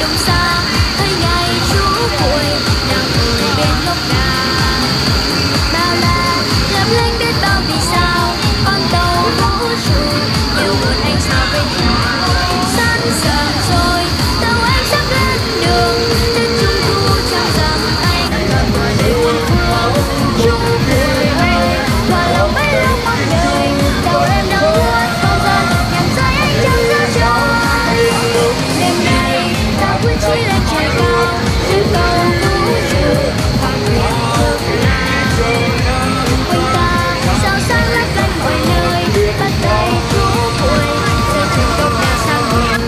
đồng xa, thấy ngày chú cuội đang ngồi bên gốc đa. Bao la, lấp lánh biết bao vì sao, con tàu vũ trụ nhiều hơn anh sao bên nhà. Sáng giờ rồi, tàu anh sắp lên đường, trên trung thu trong dòng anh. Chúng cười hay, và lâu mấy lâu mọi đời, tàu em đang buốt không gian, nhằm rơi anh trong gió trời. Đêm nay, tàu quyết chí lên trời cao, dưới cầu vũ trụ, hoàng nguyện mơ là. Quanh ta, sao sáng lấp lánh mọi nơi, bắt tay chú cuội, giờ trường công nhà sao người.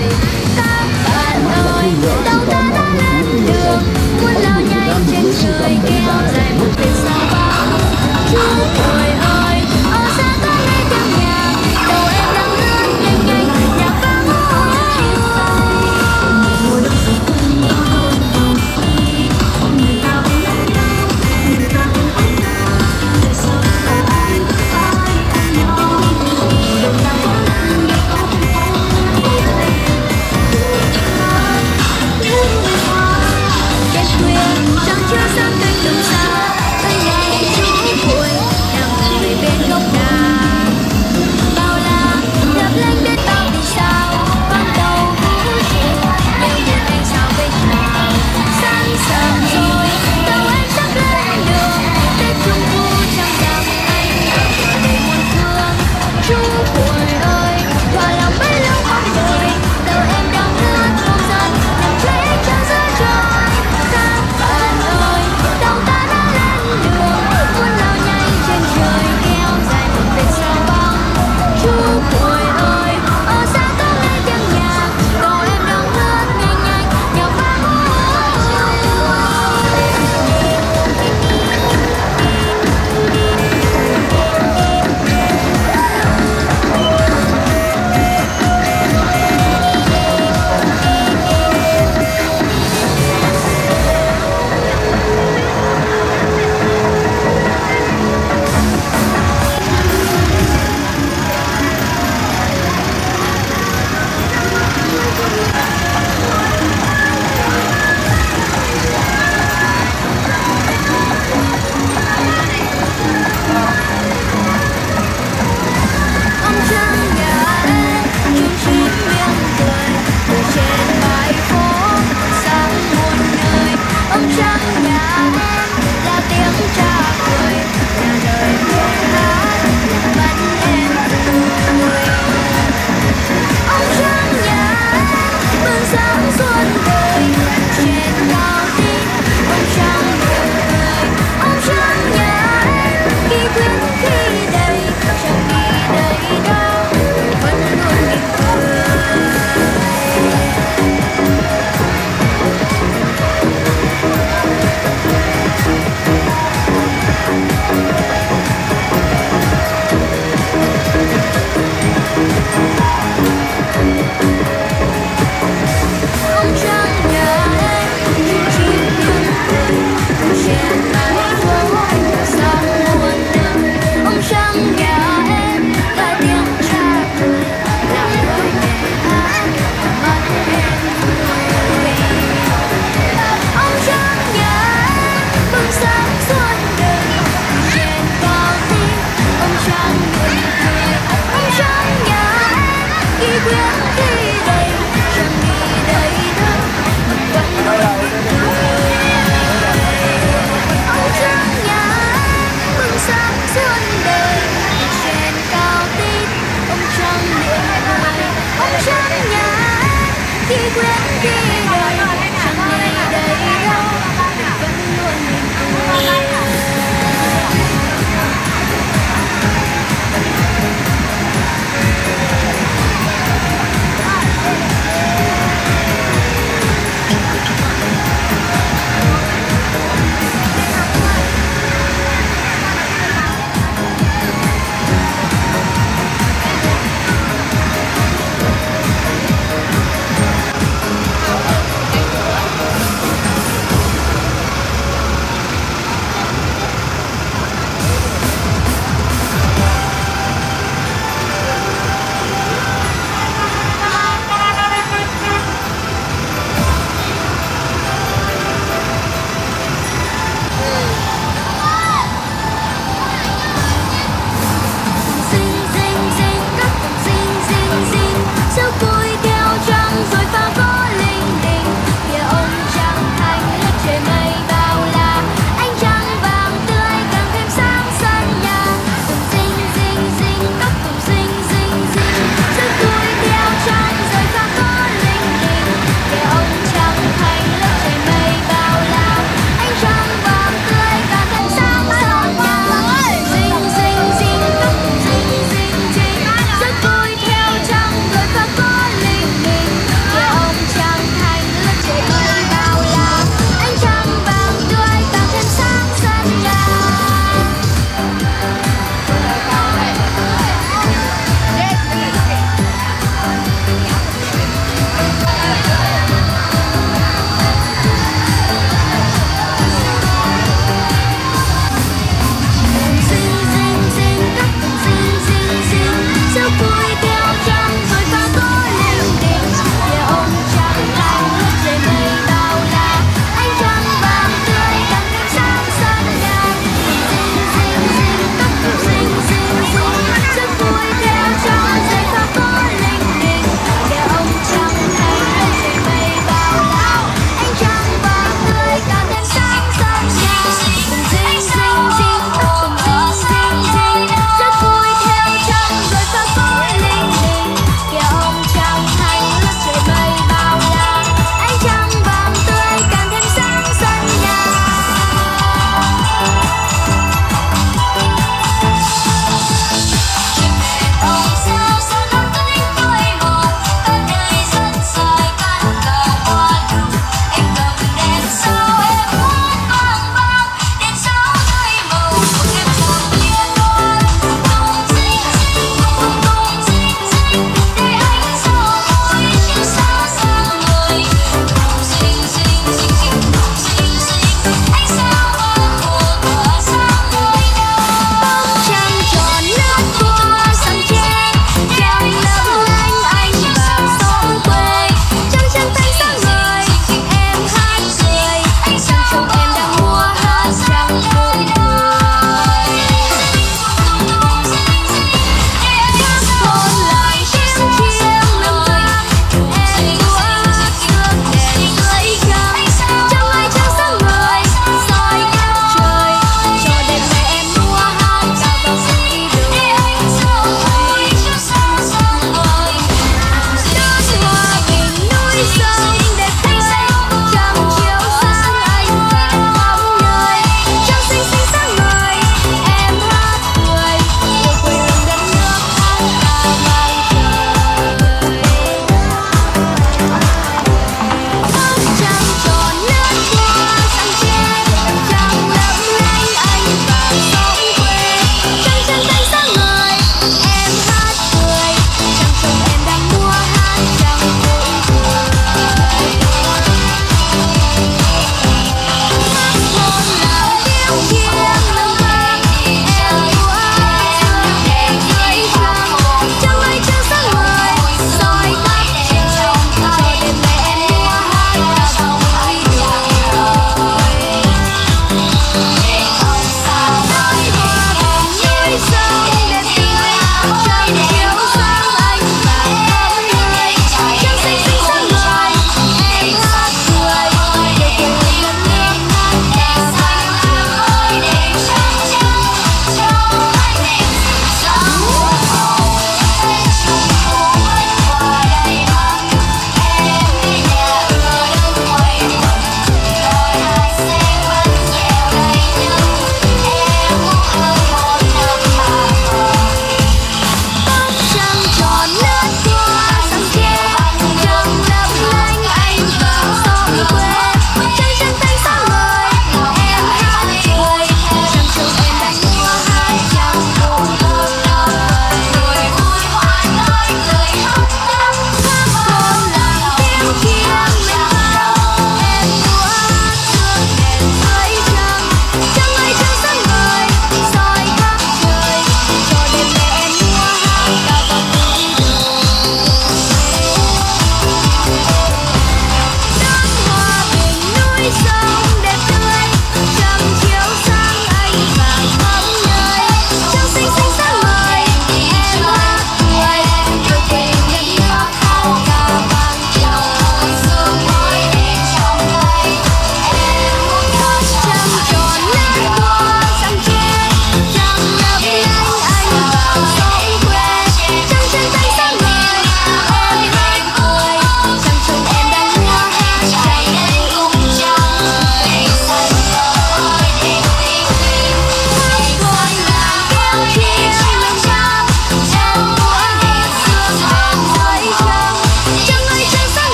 Các bạn ơi, tàu ta đã lên đường, muốn lao nhanh trên trời kéo dài một biển sao bao. Chú cuội ơi, ở xa có nghe tiếng nhà, tàu em đang lướt nhanh nhanh, nhà ca ngô ơi. Đêm khuya, trăng chưa sáng cánh đồng xa, thấy ngày chú cuội đang ngồi bên gốc đa. Bao la, lấp lánh biết bao vì sao, con tàu vũ trụ đều nhìn anh sao bên nào. Sáng sớm rồi, tàu anh sắp lên đường, Tết trung thu trong dòng anh ở ngoài đời muôn phương. Chú cuội ơi, hòa lòng bấy lâu mọi người, tàu em đang lướt không gian, nằm chơi anh trong gió trời. Các bạn ơi, tàu ta đã lên đường, muốn lao nhanh trên trời kéo dài một vệt sao băng. Chú cuội ơi, ở xa có nghe tiếng nhà, tàu em đang lướt nhanh nhanh, nhà ca ngô ơi. Ông trăng nhà em chút chút miệng cười, từ trên bãi phố sang muôn nơi. Ông trăng nhà em là tiếng cha cười, nhà đời buồn hát bắt em từ người. Ông trăng nhà em mừng sáng xuân đời, trên cao tin ông trăng mỉm cười. Ông trăng nhà em khi quyến khi đầy, chẳng khi đầy đâu vẫn luôn mỉm cười. Ông trăng nhà em chim chim mỉm cười, từ trên mái phố sang muôn nơi. Ông trăng nhà em là tiếng cha cười, làm người nghe hát mắt em cười. Ông trăng nhà em bừng sáng xuân đời, từ trên cao tin ông trăng mỉm cười. Ông trăng nhà em khi quyến khi đầy, chẳng khi đầy đâu vẫn luôn mỉm cười. Ông trăng nhà em mừng sáng xuân đời, từ trên cao tin ông trăng mỉm cười. Ông trăng nhà em khi quyến khi đời, chẳng ngày đầy đâu vẫn luôn mỉm cười. Hãy subscribe cho kênh Ghiền Mì Gõ để không bỏ lỡ những video hấp dẫn.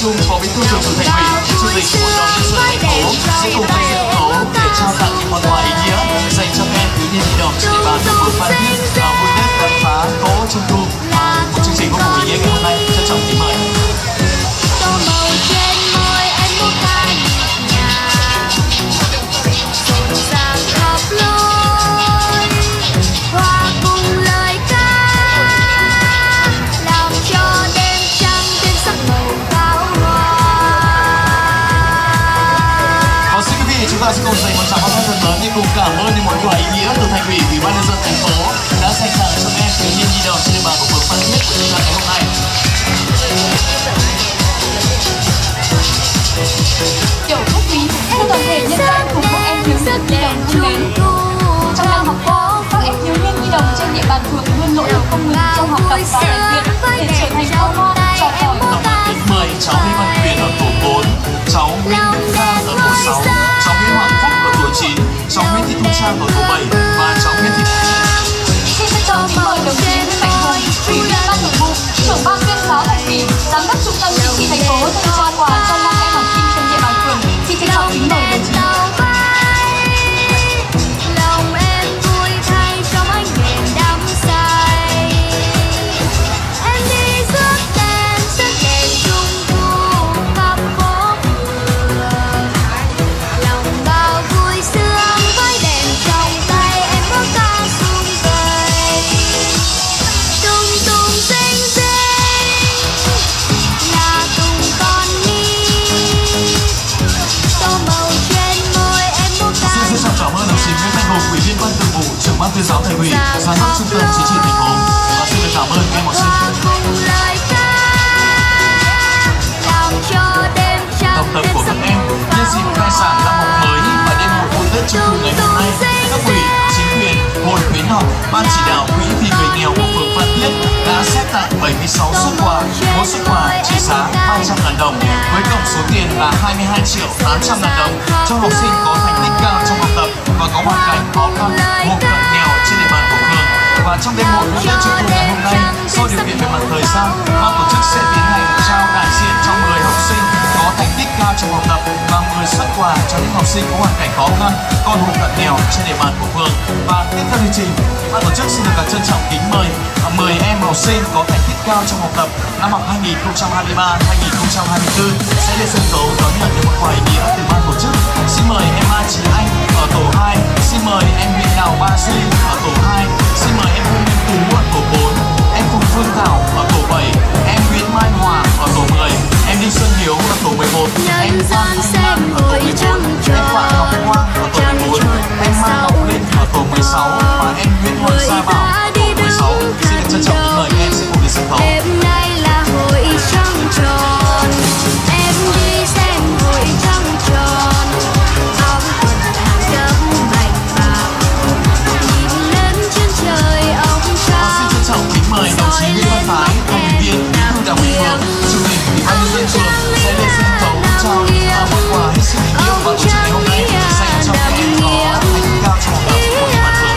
Dung, Phó Bí thư Thường trực Thành ủy, Chủ tịch Hội đồng nhân dân thành phố sẽ cùng ban giám khảo để trao tặng những món quà ý nghĩa dành cho các em thiếu nhi nhi đồng trên địa bàn phường Phan Thiết vui nét khám phá Cổ Trung Thu. Một chương trình vô cùng ý nghĩa ngày hôm nay, trân trọng kính mời. Xin cùng dành một tràng pháo tay thật lớn để cùng cảm ơn những món quà ý nghĩa từ Thành ủy, Ủy ban nhân dân thành phố đã dành tặng cho các em thiếu nhi nhi đồng trên địa bàn của phường Phan Thiết của chúng ta ngày hôm nay. Tiểu Phúc Binh, các toàn thể nhân dân cùng các em thiếu nhi nhi đồng thân mến. Trong năm học qua, các em thiếu nhi nhi đồng trên địa bàn phường luôn nỗ lực không ngừng trong học tập và rèn luyện để trở thành con ngoan trò giỏi. Năm học lớp 10, cháu Nguyễn Văn Thái ở tổ 4, cháu Nguyễn Đăng Kha ở tổ 6, cháu Nguyễn Hoàng Phúc ở tổ 9, cháu Nguyễn Thị Thu Trang ở tổ 7 và cháu Nguyễn Thị. Xin trân trọng kính mời đồng chí Nguyễn Mạnh Hùng, Ủy viên Ban Thường vụ, Trưởng ban tuyên giáo Thành ủy, Giám đốc Trung tâm Chính trị thành phố dành trao quà cho các em học sinh trên địa bàn phường. Xin trân trọng kính mời đồng chí. Ban tuyên giáo Thành ủy, Giám đốc Trung tâm Chính trị thành phố và xin được cảm ơn các em học sinh. Học tập của các em nhân dịp khai giảng năm học mới và đêm hội vui Tết Trung Thu ngày hôm nay, cấp ủy, chính quyền, hội khuyến học, ban chỉ đạo quỹ vì người nghèo của phường Phan Thiết đã xét tặng 76 suất quà, mỗi suất quà trị giá 300.000 đồng với tổng số tiền là 22.800.000 đồng cho học sinh có thành tích cao trong học tập và có hoàn cảnh khó khăn, hộ cận nghèo trên địa bàn của phường. Và trong đêm hội vui Tết Trung Thu ngày hôm nay, do điều kiện về mặt thời gian, ban tổ chức sẽ tiến hành trao đại diện cho 10 học sinh có thành tích cao trong học tập và 10 suất quà cho những học sinh có hoàn cảnh khó khăn, còn hộ cận nghèo trên địa bàn của phường. Và tiếp theo chương trình, ban tổ chức xin được trân trọng kính mời 10 em học sinh có thành tích cao trong học tập năm học 2023-2024 sẽ lên sân khấu đón nhận những món quà ý nghĩa từ ban tổ chức. Xin mời em Mai Chí Anh ở tổ 2, xin mời em Nguyễn Đào Ba Duy ở tổ 2, xin mời em Phúc Binh Tù Bộ ở tổ 4, em Phương Thảo ở tổ 7, em Nguyễn Mai Hòa ở tổ 10, em Đinh Xuân Hiếu ở tổ 11, em Phan Anh Dương ở tổ 14, em Vạn Ngọc Quang ở tổ 14, em Mai Tòng Linh ở tổ 16 và em Nguyễn Quan Sa Bảo ở tổ 16. Xin được trân trọng kính mời các em sẽ cùng đến sân khấu. Đêm nay là hội trăng tròn, em đi xem hội trăng tròn. Mời đồng chí Nguyễn Văn Thái, ủy viên Bí thư Đảng ủy phường, Chủ tịch Ủy ban nhân dân phường sẽ lên sân khấu trao món quà hết sức ý nghĩa vào chương trình ngày hôm nay dành cho các em có thành tích cao trong học tập của địa bàn phường.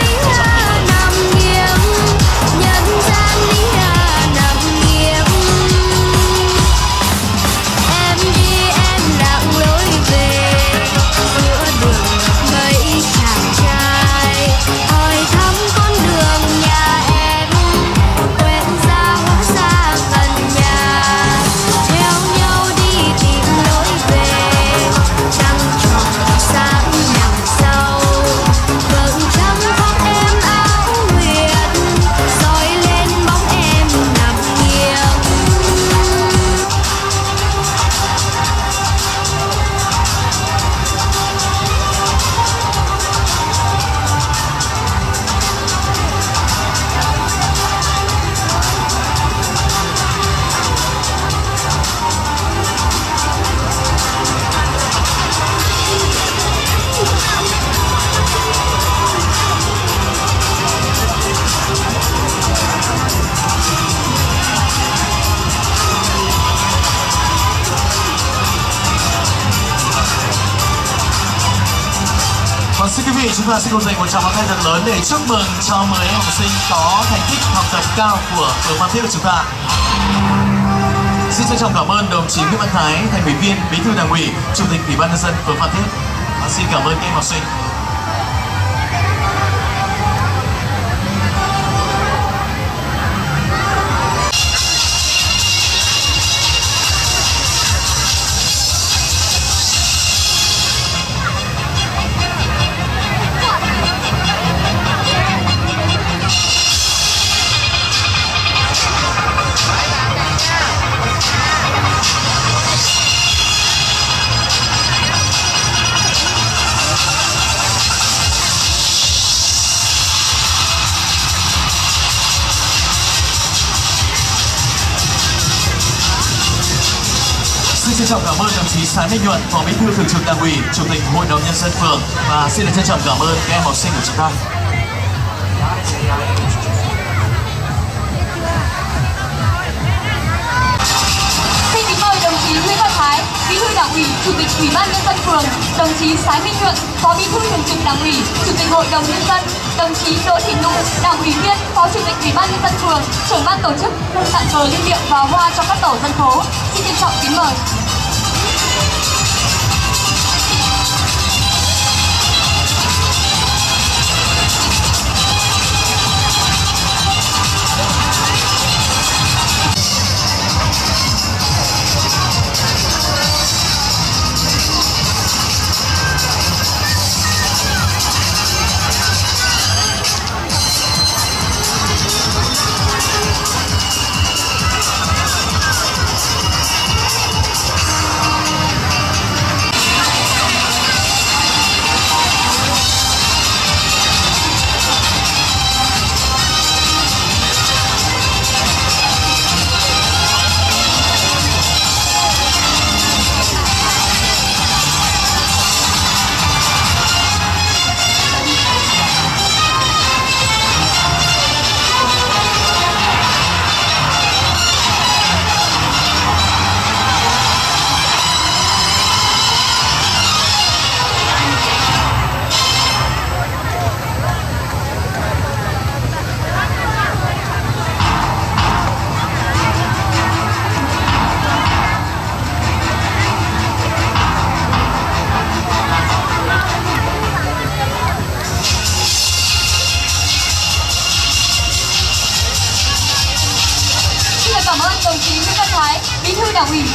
Chúng ta sẽ cùng dành một tràng pháo tay thật lớn để chúc mừng cho 10 em học sinh có thành tích học tập cao của phường Phan Thiết của chúng ta. Xin trân trọng cảm ơn đồng chí Nguyễn Văn Thái, Thành ủy viên, Bí thư Đảng ủy, Chủ tịch Ủy ban nhân dân phường Phan Thiết. Xin cảm ơn các em học sinh. Xin trân trọng cảm ơn đồng chí Sái Minh Huyệt, Phó Bí thư Thường trực Đảng ủy, Chủ tịch Hội đồng nhân dân phường, và xin được trân trọng cảm ơn các em học sinh của chúng ta. Xin kính mời đồng chí Nguyễn Văn Thái, Bí thư Đảng ủy, Chủ tịch Ủy ban nhân dân phường, đồng chí Sái Minh Huyệt, Phó Bí thư Thường trực Đảng ủy, Chủ tịch Hội đồng nhân dân, đồng chí Đỗ Thị Nhung, Đảng ủy viên, Phó Chủ tịch Ủy ban nhân dân phường, trưởng ban tổ chức, tặng cờ lưu niệm và hoa cho các tổ dân phố. Xin trân trọng kính mời.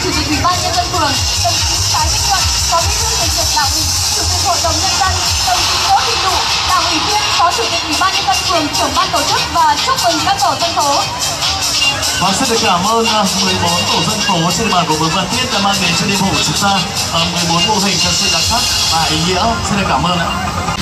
Chủ tịch Ủy ban nhân dân phường, đồng chí Sái Minh Huyệt, Phó Bí thư Thường trực Đảng ủy, Chủ tịch Hội đồng nhân dân, đồng chí Đỗ Thị Nhung, Đảng ủy viên, Phó Chủ tịch Ủy ban nhân dân phường, trưởng ban tổ chức, và chúc mừng các tổ dân phố. Và xin được cảm ơn 14 tổ dân phố trên địa bàn của phường Phan Thiết đã mang đến cho đêm hội của chúng ta 14 mô hình thật sự đặc sắc và ý nghĩa. Xin được cảm ơn ạ.